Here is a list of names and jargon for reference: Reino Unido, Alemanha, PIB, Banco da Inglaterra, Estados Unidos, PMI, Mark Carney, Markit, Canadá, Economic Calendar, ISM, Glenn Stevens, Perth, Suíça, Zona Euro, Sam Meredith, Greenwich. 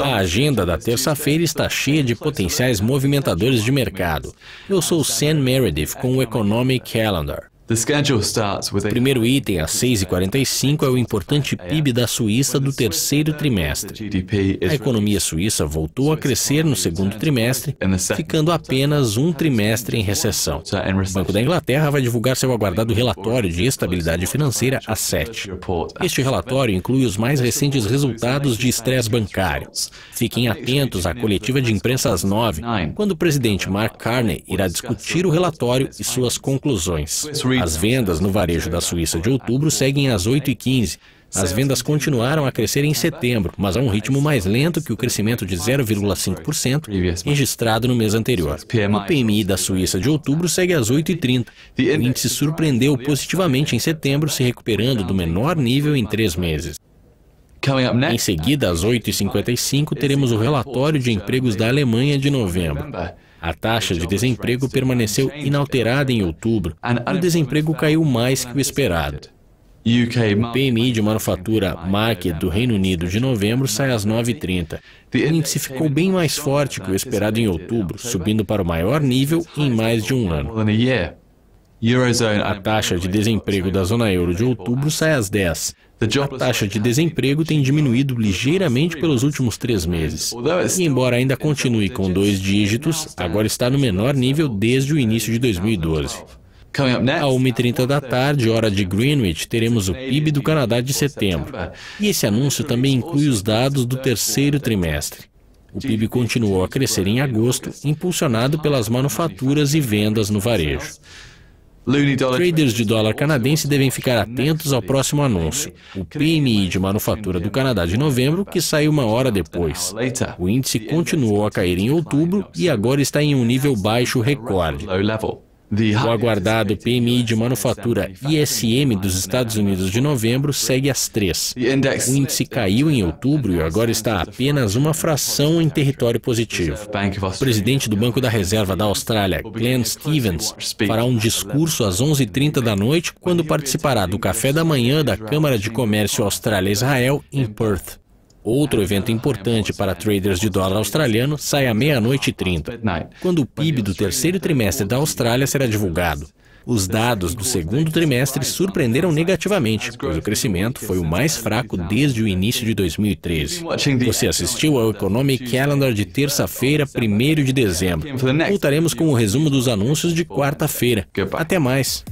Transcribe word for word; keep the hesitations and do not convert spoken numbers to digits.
A agenda da terça-feira está cheia de potenciais movimentadores de mercado. Eu sou Sam Meredith com o Economic Calendar. O primeiro item, às seis e quarenta e cinco, é o importante P I B da Suíça do terceiro trimestre. A economia suíça voltou a crescer no segundo trimestre, ficando apenas um trimestre em recessão. O Banco da Inglaterra vai divulgar seu aguardado relatório de estabilidade financeira às sete. Este relatório inclui os mais recentes resultados de estresse bancário. Fiquem atentos à coletiva de imprensa às nove, quando o presidente Mark Carney irá discutir o relatório e suas conclusões. As vendas no varejo da Suíça de outubro seguem às oito e quinze. As vendas continuaram a crescer em setembro, mas a um ritmo mais lento que o crescimento de zero vírgula cinco por cento registrado no mês anterior. O P M I da Suíça de outubro segue às oito e trinta. O índice surpreendeu positivamente em setembro, se recuperando do menor nível em três meses. Em seguida, às oito e cinquenta e cinco, teremos o relatório de empregos da Alemanha de novembro. A taxa de desemprego permaneceu inalterada em outubro, e o desemprego caiu mais que o esperado. O P M I de manufatura Markit do Reino Unido de novembro sai às nove e trinta. O índice ficou bem mais forte que o esperado em outubro, subindo para o maior nível em mais de um ano. A taxa de desemprego da Zona Euro de outubro sai às dez. A taxa de desemprego tem diminuído ligeiramente pelos últimos três meses. E embora ainda continue com dois dígitos, agora está no menor nível desde o início de dois mil e doze. À uma e trinta da tarde, hora de Greenwich, teremos o P I B do Canadá de setembro. E esse anúncio também inclui os dados do terceiro trimestre. O P I B continuou a crescer em agosto, impulsionado pelas manufaturas e vendas no varejo. Traders de dólar canadense devem ficar atentos ao próximo anúncio, o P M I de manufatura do Canadá de novembro, que saiu uma hora depois. O índice continuou a cair em outubro e agora está em um nível baixo recorde. O aguardado P M I de manufatura I S M dos Estados Unidos de novembro segue às três. O índice caiu em outubro e agora está apenas uma fração em território positivo. O presidente do Banco da Reserva da Austrália, Glenn Stevens, fará um discurso às onze e trinta da noite, quando participará do café da manhã da Câmara de Comércio Austrália-Israel em Perth. Outro evento importante para traders de dólar australiano sai à meia-noite e trinta, quando o P I B do terceiro trimestre da Austrália será divulgado. Os dados do segundo trimestre surpreenderam negativamente, pois o crescimento foi o mais fraco desde o início de dois mil e treze. Você assistiu ao Economic Calendar de terça-feira, primeiro de dezembro. Voltaremos com o resumo dos anúncios de quarta-feira. Até mais!